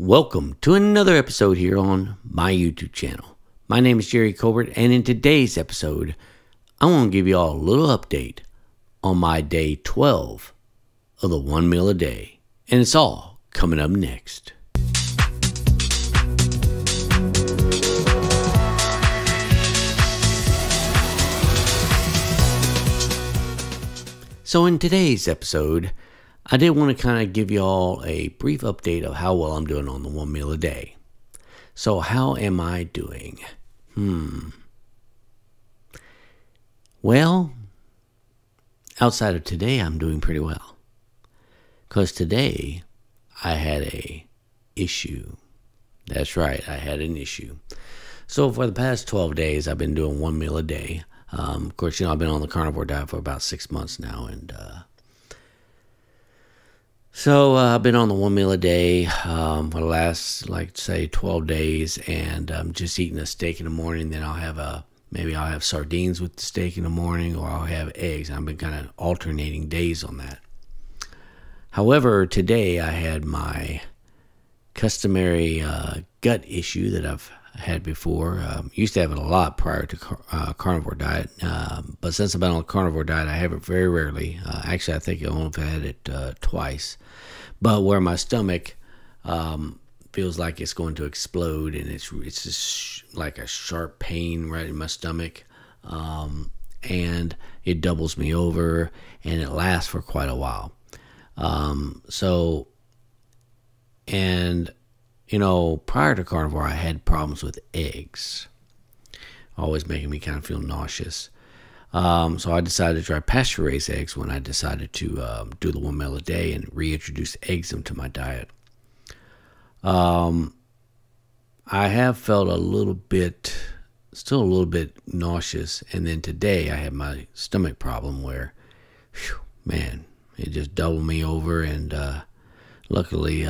Welcome to another episode here on my YouTube channel. My name is Jerry Colbert, and in today's episode, I want to give you all a little update on my day 12 of the one meal a day. And it's all coming up next. So in today's episode, I did want to kind of give you all a brief update of how well I'm doing on the one meal a day. So how am I doing? Well, outside of today, I'm doing pretty well. Because today, I had an issue. That's right, I had an issue. So for the past 12 days, I've been doing one meal a day. Of course, you know, I've been on the carnivore diet for about 6 months now, and so I've been on the one meal a day for the last, like, say, 12 days, and I'm just eating a steak in the morning. Then I'll have maybe I'll have sardines with the steak in the morning, or I'll have eggs. I've been kind of alternating days on that. However, today I had my customary gut issue that I've had before. Used to have it a lot prior to carnivore diet, but since I've been on a carnivore diet, I have it very rarely. Actually, I think I only had it twice. But where my stomach feels like it's going to explode, and it's just like a sharp pain right in my stomach, and it doubles me over, and it lasts for quite a while. You know, prior to carnivore, I had problems with eggs, always making me kind of feel nauseous. So I decided to try pasture-raised eggs when I decided to do the one meal a day and reintroduce eggs into my diet. I have felt still a little bit nauseous. And then today I had my stomach problem where, whew, man, it just doubled me over. And luckily,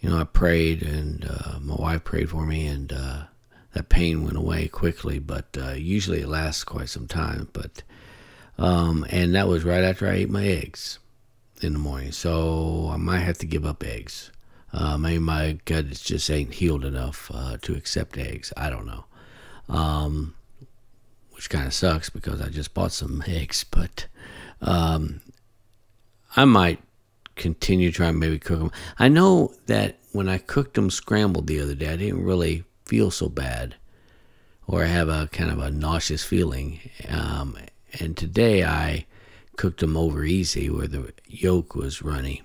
you know, I prayed, and my wife prayed for me, and that pain went away quickly, but usually it lasts quite some time. But and that was right after I ate my eggs in the morning, so I might have to give up eggs. Maybe my gut just ain't healed enough to accept eggs. I don't know, which kind of sucks because I just bought some eggs, but I might continue trying, maybe cook them. I know that when I cooked them scrambled the other day, I didn't really feel so bad or have a kind of a nauseous feeling. And today I cooked them over easy where the yolk was runny.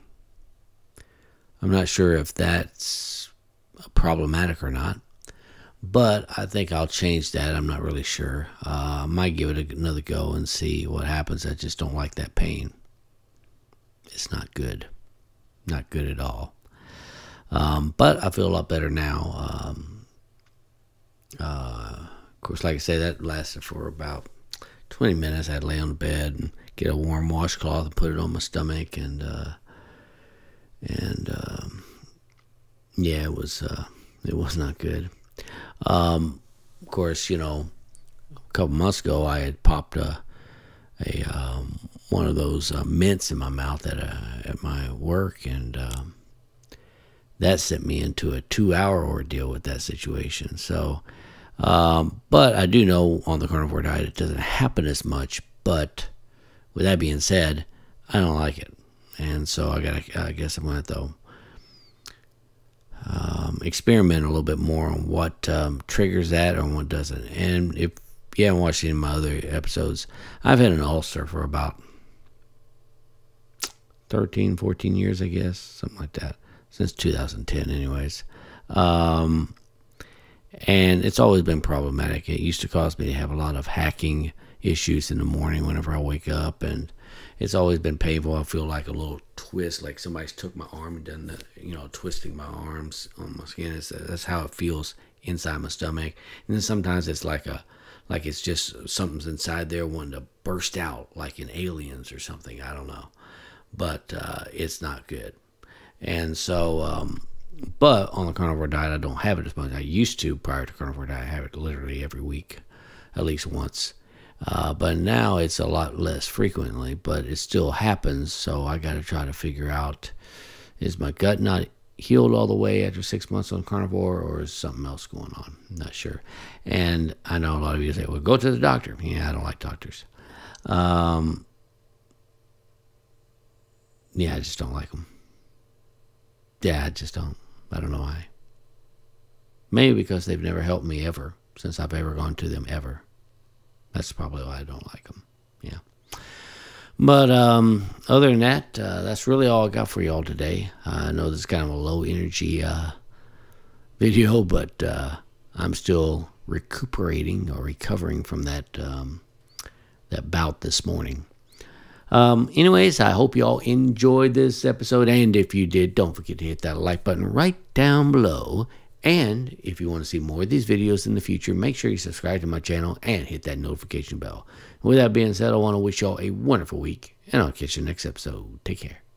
I'm not sure if that's problematic or not, but I think I'll change that. I'm not really sure. I might give it another go and see what happens. I just don't like that pain. It's not good. Not good at all. But I feel a lot better now. Of course, like I say, that lasted for about 20 minutes. I'd lay on the bed and get a warm washcloth and put it on my stomach. And, yeah, it was not good. Of course, you know, a couple months ago, I had popped one of those mints in my mouth at my work, and that sent me into a 2-hour ordeal with that situation. So, but I do know on the carnivore diet it doesn't happen as much. But with that being said, I don't like it, and so I guess I'm gonna though experiment a little bit more on what triggers that and what doesn't. And if you haven't watched any of my other episodes, I've had an ulcer for about 13, 14 years, I guess, something like that, since 2010 anyways. And it's always been problematic. It used to cause me to have a lot of hacking issues in the morning whenever I wake up, and it's always been painful. I feel like a little twist, like somebody's took my arm and done the, you know, twisting my arms on my skin. That's how it feels inside my stomach. And then sometimes it's like it's just something's inside there wanting to burst out like in Aliens or something. I don't know. But it's not good. And so, but on the carnivore diet, I don't have it as much. I used to, prior to carnivore diet, I have it literally every week, at least once. But now it's a lot less frequently, but it still happens. So I got to try to figure out, is my gut not healed all the way after 6 months on carnivore, or is something else going on? I'm not sure. And I know a lot of you say, well, go to the doctor. Yeah, I don't like doctors. Yeah, I just don't like them. Yeah, I just don't. I don't know why. Maybe because they've never helped me ever, since I've ever gone to them ever. That's probably why I don't like them. Yeah. But other than that, that's really all I got for y'all today. I know this is kind of a low-energy video, but I'm still recuperating or recovering from that, that bout this morning. Anyways, I hope y'all enjoyed this episode, and if you did, don't forget to hit that like button right down below. And if you want to see more of these videos in the future, make sure you subscribe to my channel and hit that notification bell. With that being said, I want to wish y'all a wonderful week, and I'll catch you next episode. Take care.